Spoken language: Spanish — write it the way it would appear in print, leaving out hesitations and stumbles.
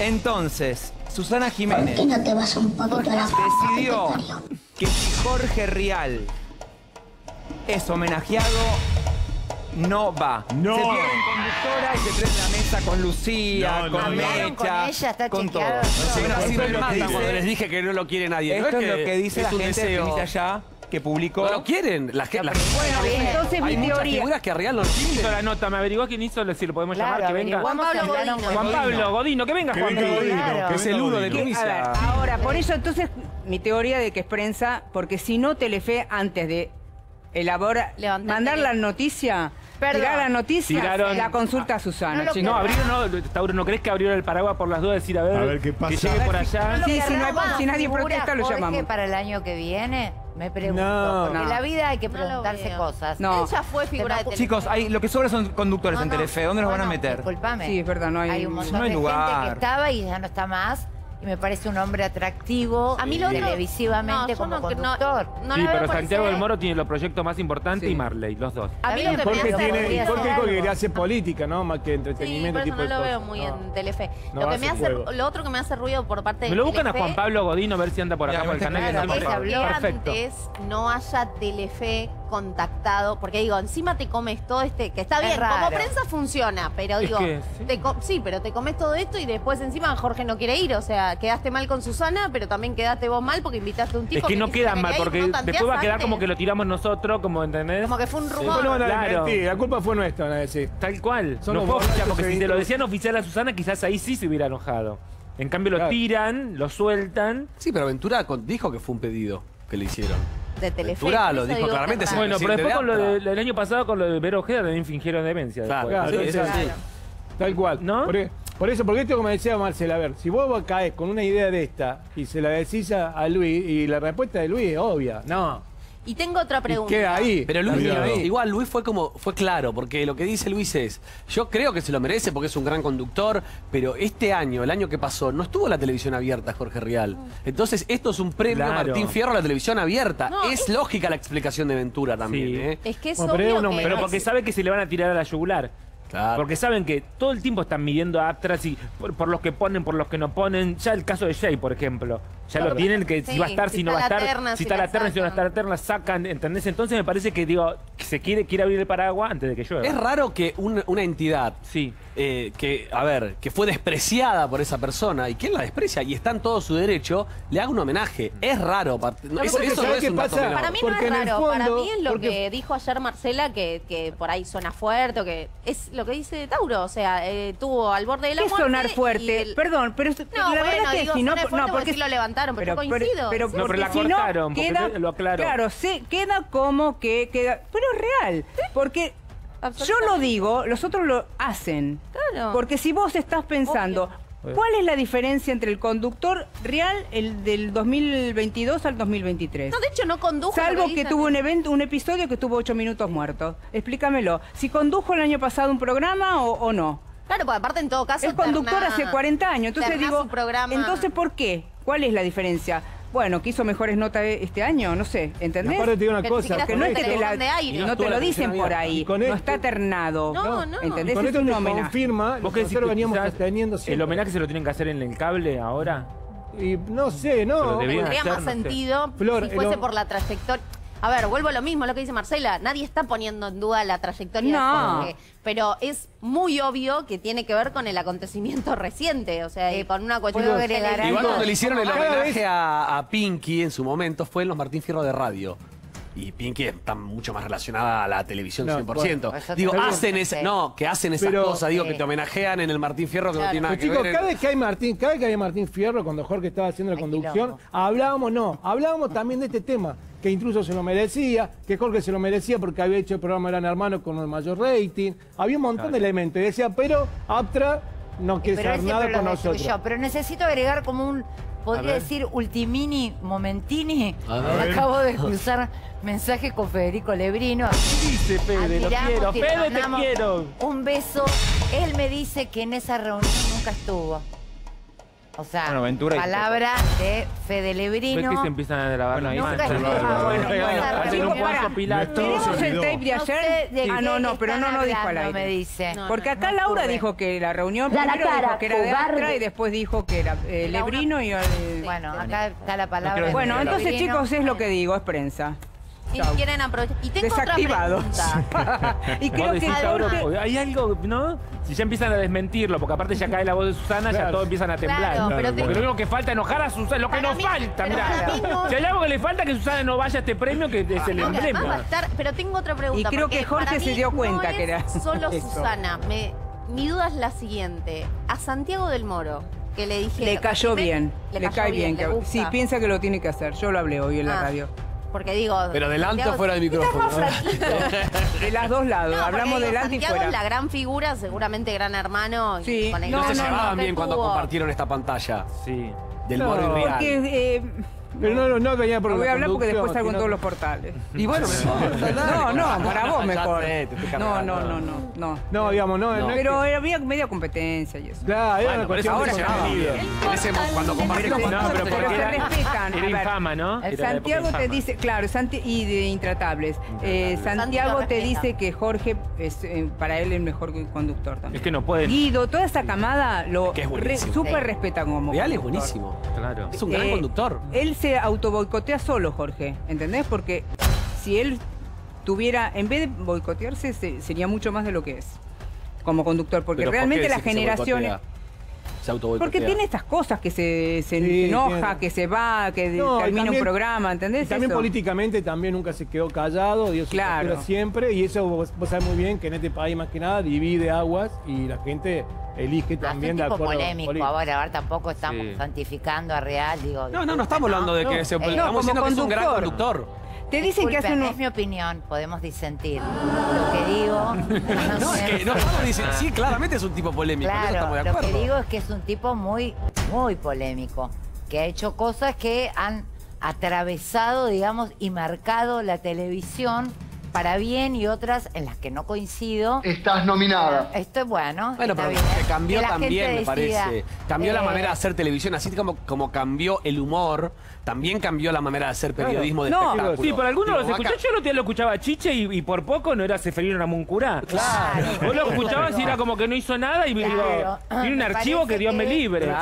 Entonces, Susana Jiménez no te vas un poco la decidió que si Jorge Rial es homenajeado, no va. No. Se pierden conductora y se prende la mesa con Lucía, con Mecha, con todo. Cuando les dije que no lo quiere nadie. Esto es lo que dice la gente de Pinita allá. Que publicó. No lo quieren. Bueno, entonces mi teoría. Muchas que a Rial no quieren. ¿Quién hizo la nota? ¿Me averiguó quién hizo? Si lo podemos llamar, que venga. Juan Pablo Godino. Juan Pablo Godino, que venga Juan Pablo Godino. Que es el uno de Tunisa. Ahora, por eso entonces mi teoría de que es prensa, porque si no Telefe antes de elaborar, mandar la noticia, tirar la noticia, la consulta a Susana. No, abrieron, Tauro, ¿no crees que abrieron el paraguas por las dudas? Decir, a ver qué pasa. Que llegue por allá. Sí, si nadie protesta, lo llamamos. ¿Para el año que viene? Me pregunto, porque en la vida hay que preguntarse cosas. Ella fue figura de Telefe. Chicos, lo que sobra son conductores en Telefe. ¿Dónde los van a meter? Disculpame. Sí, es verdad, no hay lugar. Hay un montón de gente que estaba y ya no está más. Y me parece un hombre atractivo televisivamente como conductor. Sí, pero Santiago del Moro tiene los proyectos más importantes y Marley, los dos. A mí lo que me hace... Porque hace política, ¿no? Más que entretenimiento. Sí, por eso no lo veo muy en Telefe. Lo otro que me hace ruido por parte de Telefe... Me lo buscan a Juan Pablo Godino a ver si anda por acá por el canal. Perfecto. Antes no haya Telefe contactado, porque digo, encima te comes todo este... Que está bien, como prensa funciona, pero digo... Sí, pero te comes todo esto y después encima Jorge no quiere ir, o sea... Quedaste mal con Susana, pero también quedaste vos mal porque invitaste a un tipo. Es que no queda mal, porque después va a quedar como que lo tiramos nosotros, como, ¿entendés? Como que fue un rumor. Sí, claro. La culpa fue nuestra, van a decir. Tal cual. No puedo fichar, porque si te lo decían oficial a Susana, quizás ahí sí se hubiera enojado. En cambio lo tiran, lo sueltan. Sí, pero Ventura dijo que fue un pedido que le hicieron. De Telefe. Ventura lo dijo claramente. Bueno, pero después con lo del año pasado, con lo de Vero Ojeda, también fingieron demencia. Claro, tal cual, ¿no? Por eso, porque esto, como decía Marcela, a ver, si vos caes con una idea de esta y se la decís a Luis, y la respuesta de Luis es obvia, no. Y tengo otra pregunta. Y queda ahí. Pero Luis, igual Luis fue claro, porque lo que dice Luis es, yo creo que se lo merece porque es un gran conductor, pero este año, el año que pasó, no estuvo la televisión abierta, Jorge Rial. Entonces, esto es un premio a Martín Fierro a la televisión abierta. No, es lógica la explicación de Ventura también. Sí. Es que es obvio que... Pero porque sabe que se le van a tirar a la yugular. Claro. Porque saben que todo el tiempo están midiendo a Aptra por los que ponen, por los que no ponen. Ya el caso de Jay, por ejemplo. Ya lo tienen, que si va a estar, si no va a estar. Si está la terna, si no va a estar la terna, sacan, ¿entendés? Entonces me parece que, digo, que se quiere abrir el paraguas antes de que llueva. Es raro que una entidad que fue despreciada por esa persona, y quien la desprecia y está en todo su derecho, le haga un homenaje. Es raro. Eso no es un dato menor. Para mí no es raro. Para mí es lo que dijo ayer Marcela, que por ahí suena fuerte, o que es lo que dice Tauro, o sea, tuvo al borde de la muerte. Es sonar fuerte, perdón, pero la verdad es que si no... No, porque sí lo levantaron, pero yo coincido. Pero la cortaron, porque lo aclaró. Claro, queda como que queda... Pero es real, porque... Yo lo digo, los otros lo hacen. Claro. Porque si vos estás pensando, ¿cuál es la diferencia entre el conductor Rial del 2022 al 2023? No, de hecho no condujo. Salvo que tuvo un episodio que tuvo 8 minutos muertos. Explícamelo. Si condujo el año pasado un programa o no. Claro, porque aparte en todo caso... Es conductor hace 40 años. Entonces digo, entonces ¿por qué? ¿Cuál es la diferencia? Bueno, que hizo mejores notas este año, no sé, ¿entendés? Aparte te digo una cosa, que no es que no te lo dicen por ahí, no está ternado, ¿entendés? Con esto nos confirma lo que nosotros veníamos sosteniendo siempre. ¿El homenaje se lo tienen que hacer en el cable ahora? Y no sé, no. Tendría más sentido si fuese por la trayectoria. A ver, vuelvo a lo mismo, lo que dice Marcela, nadie está poniendo en duda la trayectoria de Jorge, pero es muy obvio que tiene que ver con el acontecimiento reciente, o sea, con una cuestión general. Igual cuando le hicieron el homenaje a Pinky en su momento fue en los Martín Fierro de radio. Y Pinky está mucho más relacionada a la televisión 100%. Pues, digo, hacen esas cosas, digo, que te homenajean en el Martín Fierro que no tiene nada que ver. Cada vez que hay Martín Fierro, cuando Jorge estaba haciendo la conducción, hablábamos también de este tema, que incluso se lo merecía, que Jorge se lo merecía porque había hecho el programa Gran Hermano con el mayor rating. Había un montón de elementos. Y decía, pero Aptra no quiere hacer nada con nosotros. Pero necesito agregar como un... Podría decir ultimini, momentini. Acabo de cruzar mensaje con Federico Levrino. ¿Qué dice Fede? Lo quiero. Fede, te quiero. Un beso. Él me dice que en esa reunión nunca estuvo. O sea, bueno, palabra de Fede Levrino. ¿Ves que se empiezan a grabar la imagen? Bueno, tenemos el tape de ayer. Pero no dijo al aire. Me dice. Porque acá Laura dijo que la reunión primero dijo que era de Astra y después dijo que era Levrino y... Bueno, acá está la palabra. Bueno, entonces chicos, es lo que digo, es prensa. Y quieren aprovechar. Y tengo otra pregunta. Y creo que Jorge... Hay algo, ¿no? Si ya empiezan a desmentirlo, porque aparte ya cae la voz de Susana, claro, ya todos empiezan a temblar. Claro, pero porque lo único que falta es enojar a Susana, lo que nos falta, mirá. Si hay algo que le falta, que Susana no vaya a este premio, que es el emblema. Va a estar, pero tengo otra pregunta. Y creo que Jorge se dio cuenta que era... Solo Susana, mi duda es la siguiente. A Santiago del Moro, que le dije... Le cayó bien, le cae bien. Sí, piensa que lo tiene que hacer. Yo lo hablé hoy en la radio. Porque digo... Pero delante o fuera del micrófono. De los dos lados, no, hablamos delante y fuera. Santiago es la gran figura, seguramente Gran Hermano. Sí. Con el no se llevaban bien cuando compartieron esta pantalla. Sí. Del Moro y Rial. Porque... Pero no venía por... No voy a hablar porque después salgo en todos los portales. Y bueno, mejor. No, para vos mejor. No, digamos, no. Pero había media competencia y eso. Claro, era una cuestión de cuando compartimos. No, pero porque se respetan. Era infama, ¿no? Santiago te dice, claro, y de Intratables. Santiago te dice que Jorge es para él el mejor conductor también. Es que no puede. Guido, toda esa camada lo súper respetan como Rial es buenísimo. Claro. Es un gran conductor. Él se autoboicotea solo, Jorge, ¿entendés? Porque si él tuviera, en vez de boicotearse, sería mucho más de lo que es como conductor, porque realmente ¿por qué las generaciones... Se autoboicotea? Porque tiene estas cosas que se enoja, tiene... que se va, que termina un programa, ¿entendés? Y también eso? Políticamente también nunca se quedó callado, dio su postura siempre, y eso vos sabés muy bien que en este país más que nada divide aguas y la gente... Elige también de acuerdo. Polémico, ahora tampoco estamos santificando a Rial, digo. No estamos hablando de que se estamos diciendo que es un gran conductor. Te dicen que hacen... Es mi opinión, podemos disentir. Lo que digo... No, es que no estamos diciendo... Sí, claramente es un tipo polémico, claro, no estamos de acuerdo. Lo que digo es que es un tipo muy, muy polémico, que ha hecho cosas que han atravesado, digamos, y marcado la televisión para bien y otras en las que no coincido. Estás nominada. Esto es bueno. Bueno, pero bien. Se cambió también, me parece. Cambió la manera de hacer televisión, así como cambió el humor, también cambió la manera de hacer periodismo de espectáculo. Sí, por algunos los escuché. Yo el otro día lo escuchaba a Chiche y por poco no era Seferino Ramón Cura. Claro. Vos lo escuchabas y era como que no hizo nada y digo, tiene un archivo que Dios me libre.